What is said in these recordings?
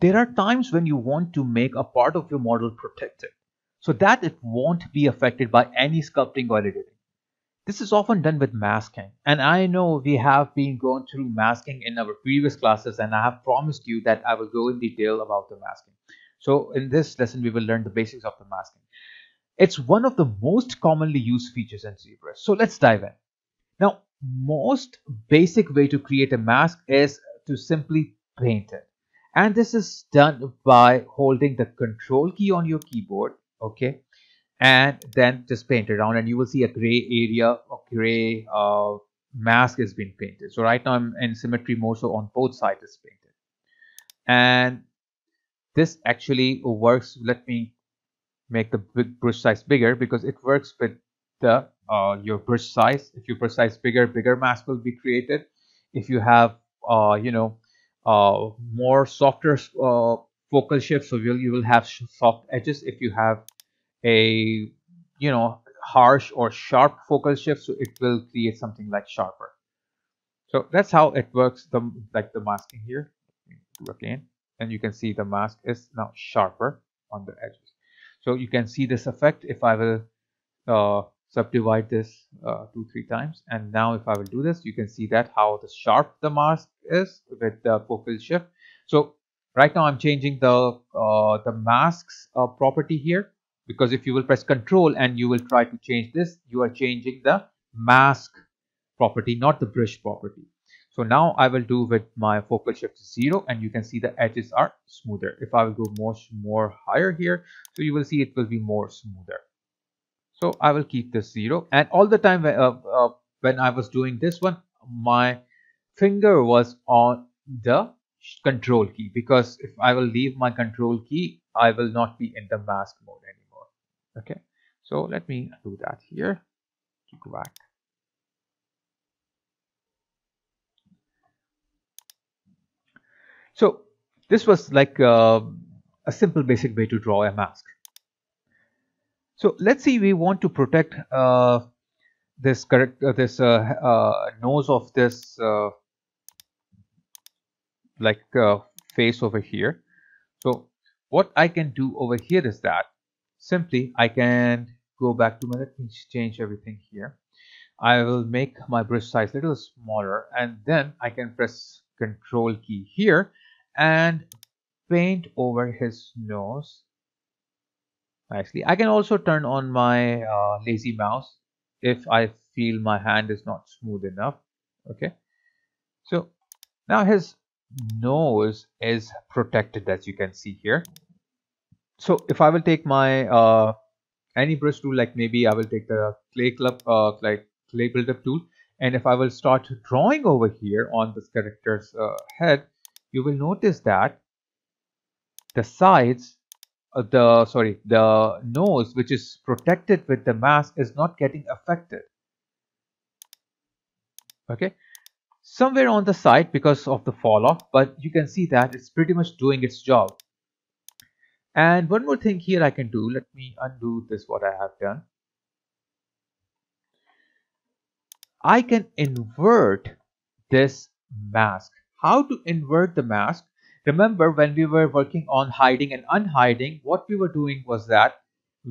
There are times when you want to make a part of your model protected so that it won't be affected by any sculpting or editing. This is often done with masking, and I know we have been going through masking in our previous classes, and I have promised you that I will go in detail about the masking. So in this lesson, we will learn the basics of the masking. It's one of the most commonly used features in ZBrush. So let's dive in. Now, most basic way to create a mask is to simply paint it. And this is done by holding the control key on your keyboard, okay, and then just paint it on, and you will see a gray area or gray mask has been painted. So right now I'm in symmetry mode, so on both sides is painted. And this actually works. Let me make the big brush size bigger because it works with the your brush size. If your brush size bigger, bigger mask will be created. If you have more softer focal shift, so you will have soft edges. If you have a harsh or sharp focal shift, so it will create something like sharper. So that's how it works, like the masking here. Again, and you can see the mask is now sharper on the edges. So you can see this effect if I will subdivide this 2-3 times, and now if I will do this, you can see that how the sharp the mask is with the focal shift. So right now I'm changing the masks property here, because if you will press Control and you will try to change this, you are changing the mask property, not the brush property. So now I will do with my focal shift to 0, and you can see the edges are smoother. If I will go more higher here, so you will see it will be more smoother. So I will keep this 0, and all the time when I was doing this one, my finger was on the control key, because if I will leave my control key, I will not be in the mask mode anymore. Okay, so let me do that here. Go back. So this was like a simple basic way to draw a mask. So let's see, we want to protect this nose of this face over here. So what I can do over here is that simply I can go back to my, let me change everything here. I will make my brush size a little smaller, and then I can press Control key here and paint over his nose. Nicely. I can also turn on my lazy mouse if I feel my hand is not smooth enough. Okay, so now his nose is protected, as you can see here. So if I will take my any brush tool, like maybe I will take the clay builder tool, and if I will start drawing over here on this character's head, you will notice that the sides, the nose, which is protected with the mask, is not getting affected. Okay, somewhere on the side because of the fall off, but you can see that it's pretty much doing its job. And one more thing here I can do, let me undo this what I have done. I can invert this mask. How to invert the mask? Remember, when we were working on hiding and unhiding, what we were doing was that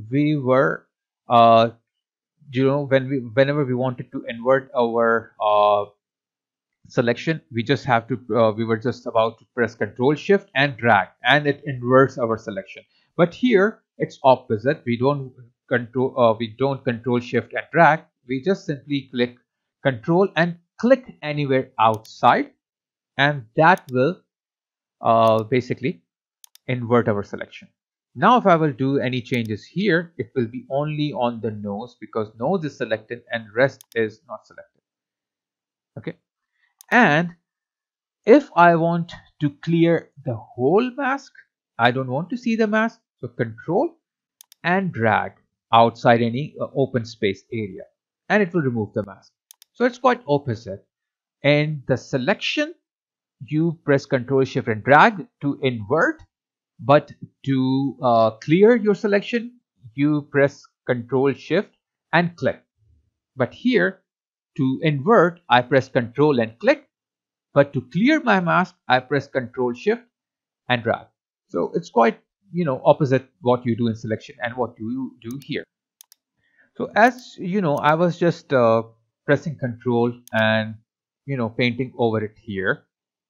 we were, whenever we wanted to invert our selection, we just have to, we were just about to press Control Shift and drag, and it inverts our selection. But here it's opposite. We don't Control Shift and drag. We just simply click Control and click anywhere outside, and that will basically invert our selection. Now if I will do any changes here, it will be only on the nose, because nose is selected and rest is not selected. Okay, and if I want to clear the whole mask, I don't want to see the mask, so Control and drag outside any open space area, and it will remove the mask. So it's quite opposite. And the selection, you press Control Shift and drag to invert, but to clear your selection, you press Control Shift and click. But here to invert I press Control and click, but to clear my mask I press Control Shift and drag. So it's quite, you know, opposite what you do in selection and what you do here. So as you know, I was just pressing Control and, you know, painting over it here,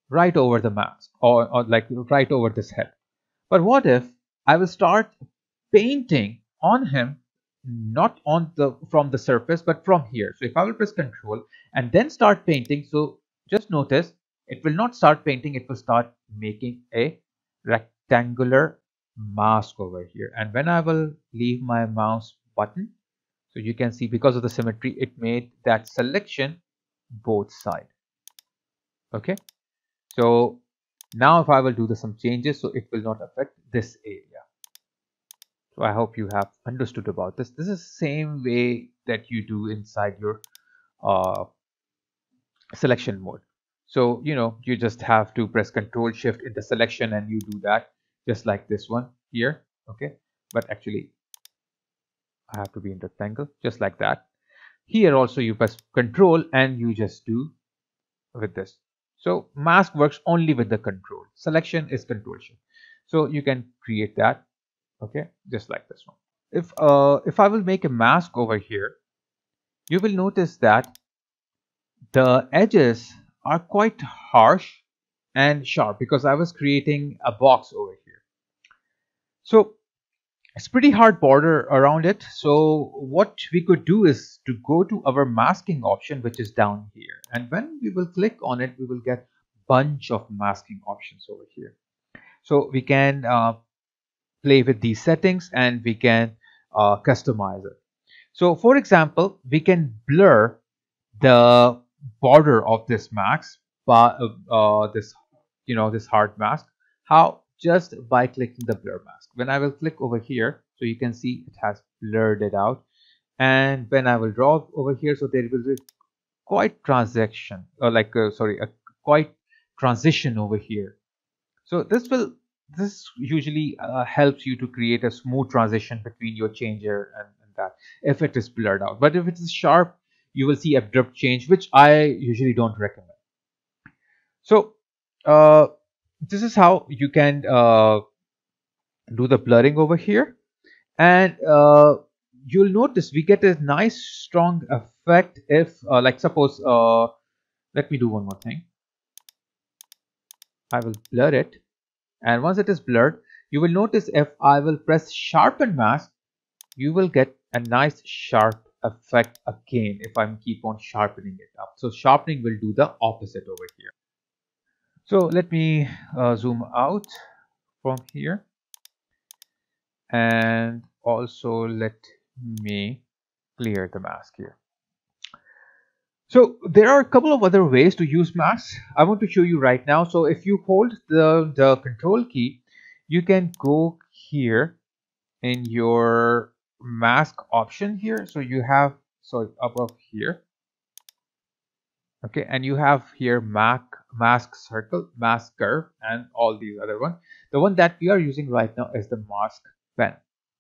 right over the mask, or like, you know, right over this head. But what if I will start painting on him, not on the from the surface, but from here? So if I will press Control and then start painting, so just notice it will not start painting, it will start making a rectangular mask over here. And when I will leave my mouse button, so you can see because of the symmetry it made that selection both sides. Okay, so now if I will do some changes, so it will not affect this area. So I hope you have understood about this. This is the same way that you do inside your selection mode. So, you know, you just have to press Control Shift in the selection and you do that just like this one here. Okay, but actually I have to be in rectangle, just like that. Here also you press Control and you just do with this. So mask works only with the Control. Selection is Control Shift. So you can create that. Okay, just like this one. If I will make a mask over here, you will notice that the edges are quite harsh and sharp because I was creating a box over here. So it's pretty hard border around it. So what we could do is to go to our masking option, which is down here. And when we will click on it, we will get a bunch of masking options over here. So we can play with these settings and we can customize it. So for example, we can blur the border of this mask, this, you know, this hard mask. How? Just by clicking the blur mask. When I will click over here, so you can see it has blurred it out. And when I will draw over here, so there will be quite transition, or like a quite transition over here. So this usually helps you to create a smooth transition between your changer and that, if it is blurred out. But if it is sharp, you will see abrupt change, which I usually don't recommend. So this is how you can do the blurring over here. And you'll notice we get a nice strong effect if like suppose let me do one more thing. I will blur it, and once it is blurred, you will notice if I will press sharpen mask, you will get a nice sharp effect again if I keep on sharpening it up. So sharpening will do the opposite over here. So let me zoom out from here, and also let me clear the mask here. So there are a couple of other ways to use masks. I want to show you right now. So if you hold the Control key, you can go here in your mask option here. So you have, so above here, okay, and you have here mask circle, mask curve, and all these other ones. The one that we are using right now is the mask pen.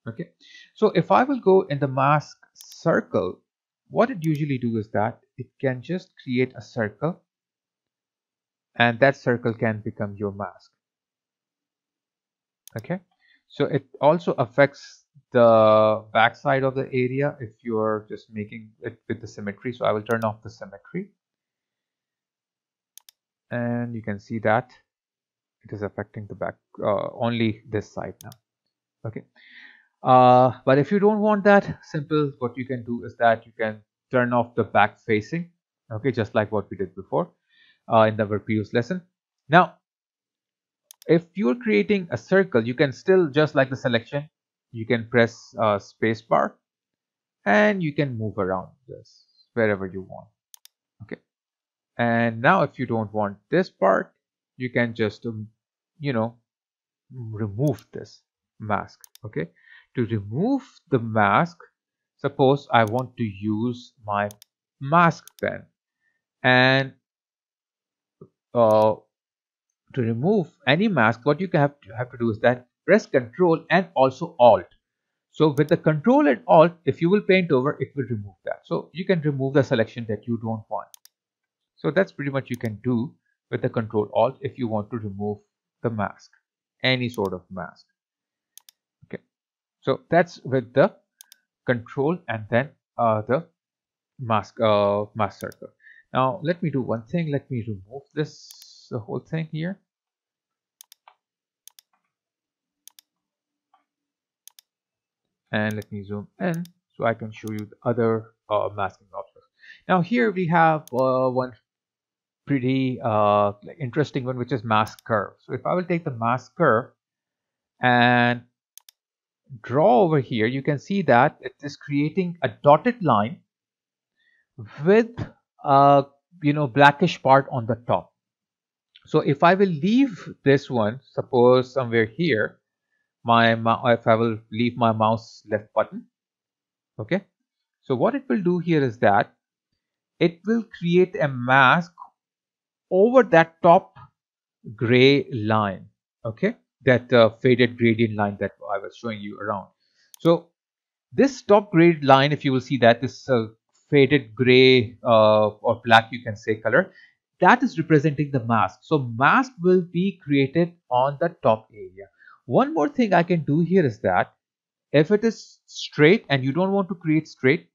Okay, so if I will go in the mask circle, what it usually do is that it can just create a circle, and that circle can become your mask. Okay, so it also affects the back side of the area if you are just making it with the symmetry. So I will turn off the symmetry, and you can see that it is affecting the back, only this side now. Okay, but if you don't want that, simple, what you can do is that you can turn off the back facing. Okay, just like what we did before in the previous lesson. Now if you're creating a circle, you can still, just like the selection, you can press space bar and you can move around this wherever you want. Okay, and now if you don't want this part, you can just you know, remove this mask. Okay, to remove the mask, suppose I want to use my mask pen, and to remove any mask, what you have to do is that press Control and also Alt. So with the Control and Alt, if you will paint over, it will remove that. So you can remove the selection that you don't want. So that's pretty much you can do with the Control Alt if you want to remove the mask, any sort of mask. Okay, so that's with the Control and then the mask circle. Now let me do one thing. Let me remove this whole thing here. And let me zoom in so I can show you the other masking options. Now here we have one pretty interesting one, which is mask curve. So if I will take the mask curve and draw over here, you can see that it is creating a dotted line with blackish part on the top. So if I will leave this one, suppose somewhere here, if I will leave my mouse left button, okay, so what it will do here is that it will create a mask over that top gray line, okay, that faded gradient line that I was showing you around. So this top gray line, if you will see that this faded gray or black, you can say, color, that is representing the mask. So mask will be created on the top area. One more thing I can do here is that if it is straight and you don't want to create straight,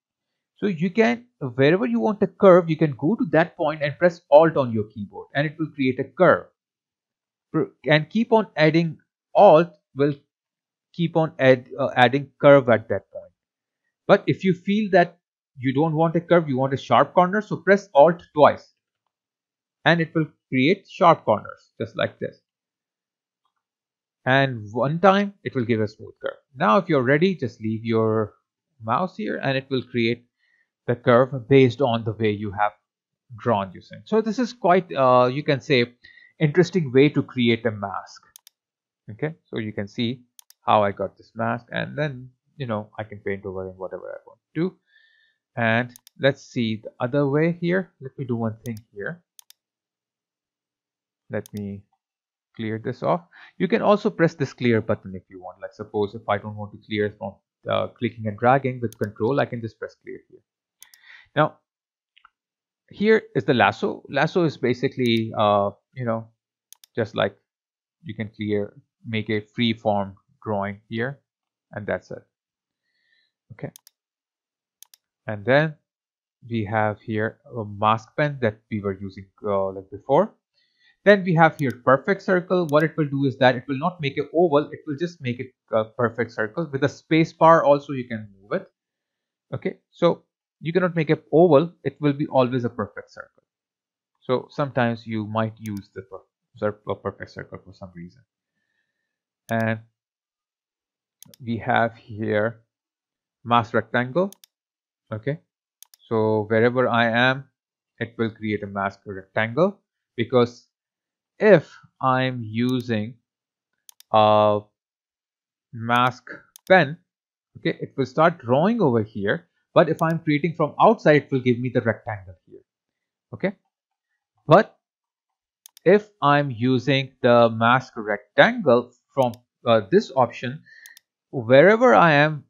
so you can, wherever you want a curve, you can go to that point and press Alt on your keyboard and it will create a curve. And keep on adding Alt will keep on adding curve at that point. But if you feel that you don't want a curve, you want a sharp corner, so press Alt twice and it will create sharp corners just like this, and one time it will give a smooth curve. Now if you're ready, just leave your mouse here and it will create the curve based on the way you have drawn using. So this is quite you can say interesting way to create a mask. Okay, so you can see how I got this mask, and then I can paint over and whatever I want to do. And let's see the other way here. Let me do one thing here. Let me clear this off. You can also press this clear button if you want. Like suppose if I don't want to clear from clicking and dragging with Control, I can just press clear here. Now here is the lasso. Lasso is basically just like you can clear, make a free form drawing here, and that's it. Okay. And then we have here a mask pen that we were using like before. Then we have here perfect circle. What it will do is that it will not make an oval. It will just make it a perfect circle. With a space bar also you can move it. Okay, so you cannot make an oval. It will be always a perfect circle. So sometimes you might use the perfect circle for some reason. And we have here mask rectangle. Okay, so wherever I am, it will create a mask rectangle, because if I'm using a mask pen, okay, it will start drawing over here, but if I'm creating from outside, it will give me the rectangle here. Okay, but if I'm using the mask rectangle from this option, wherever I am,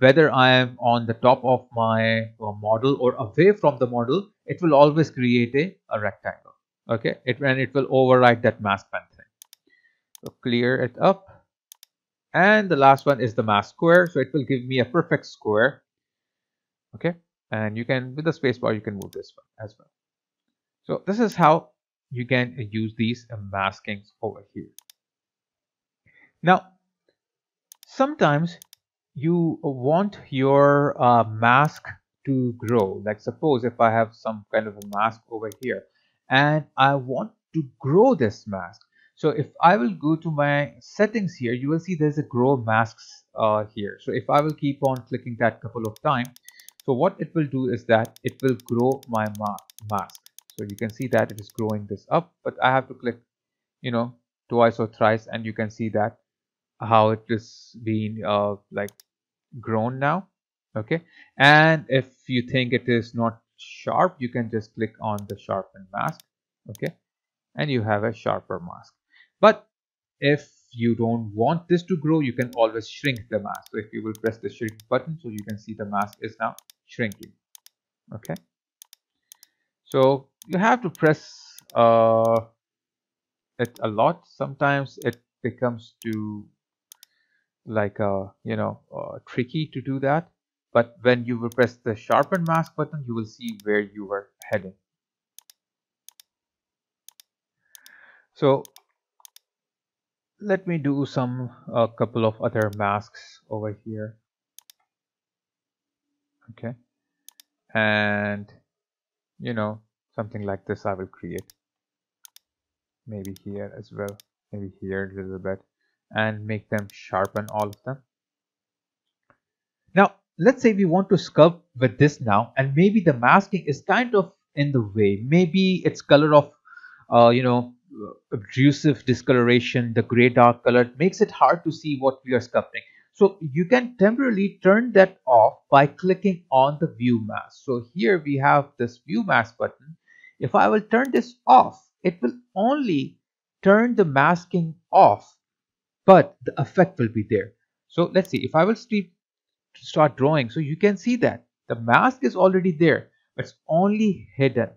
whether I am on the top of my model or away from the model, it will always create a rectangle. Okay, and it will override that mask pen thing. So clear it up. And the last one is the mask square. So it will give me a perfect square. Okay, and you can, with the spacebar, you can move this one as well. So this is how you can use these maskings over here. Now, sometimes you want your mask to grow. Like suppose if I have some kind of a mask over here and I want to grow this mask. So if I will go to my settings here, you will see there's a grow masks here. So if I will keep on clicking that couple of times, so what it will do is that it will grow my mask. So you can see that it is growing this up, but I have to click, twice or thrice, and you can see that how it is being grown now. Okay, and if you think it is not sharp, you can just click on the sharpen mask. Okay, and you have a sharper mask. But if you don't want this to grow, you can always shrink the mask. So if you will press the shrink button, so you can see the mask is now shrinking. Okay, so you have to press it a lot. Sometimes it becomes too like tricky to do that, but when you will press the sharpen mask button, you will see where you are heading. So let me do a couple of other masks over here. Okay, and something like this I will create, maybe here as well, maybe here a little bit, and make them sharpen, all of them. Now let's say we want to sculpt with this now, and maybe the masking is kind of in the way. Maybe it's color of obtrusive discoloration, the gray dark color makes it hard to see what we are sculpting. So you can temporarily turn that off by clicking on the view mask. So here we have this view mask button. If I will turn this off, it will only turn the masking off, but the effect will be there. So let's see, if I will start drawing, so you can see that the mask is already there, but it's only hidden.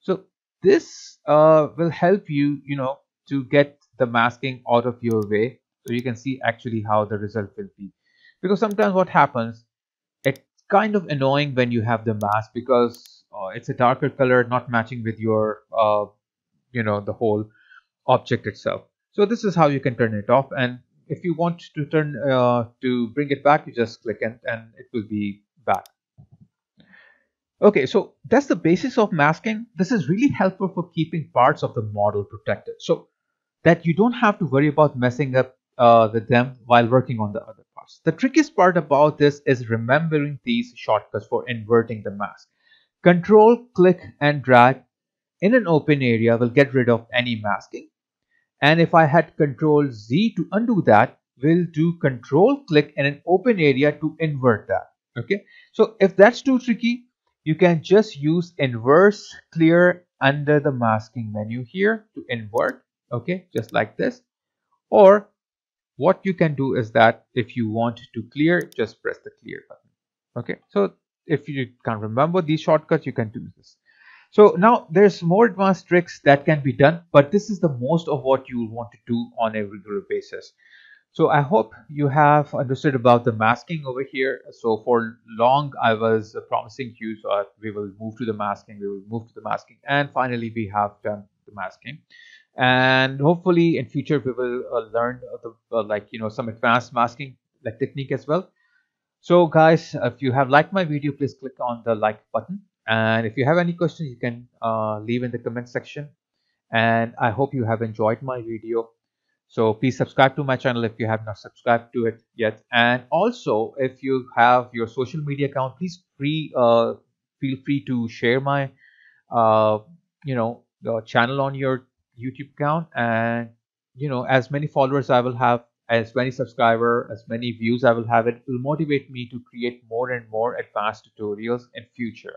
So this will help you, to get the masking out of your way, so you can see actually how the result will be. Because sometimes what happens, it's kind of annoying when you have the mask, because it's a darker color not matching with your the whole object itself. So this is how you can turn it off, and if you want to bring it back, you just click it and it will be back. Okay, so that's the basis of masking. This is really helpful for keeping parts of the model protected, so that you don't have to worry about messing up with them while working on the other parts. The trickiest part about this is remembering these shortcuts for inverting the mask. Control, click and drag in an open area will get rid of any masking. And if I had Control Z to undo that, we'll do Control click in an open area to invert that. Okay, so if that's too tricky, you can just use inverse clear under the masking menu here to invert. Okay, just like this. Or what you can do is that if you want to clear, just press the clear button. Okay, so if you can't remember these shortcuts, you can do this. So now there's more advanced tricks that can be done, but this is the most of what you will want to do on a regular basis. So I hope you have understood about the masking over here. So for long, I was promising you, so we will move to the masking, we will move to the masking, and finally we have done the masking. And hopefully in future we will learn some advanced masking technique as well. So guys, if you have liked my video, please click on the like button. And if you have any questions, you can leave in the comment section. And I hope you have enjoyed my video. So please subscribe to my channel if you have not subscribed to it yet. And also, if you have your social media account, please feel free to share my channel on your YouTube account. And as many followers I will have, as many subscribers, as many views I will have, it will motivate me to create more and more advanced tutorials in future.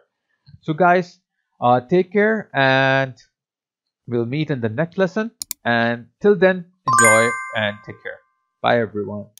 So guys, take care, and we'll meet in the next lesson. And till then, enjoy and take care. Bye everyone.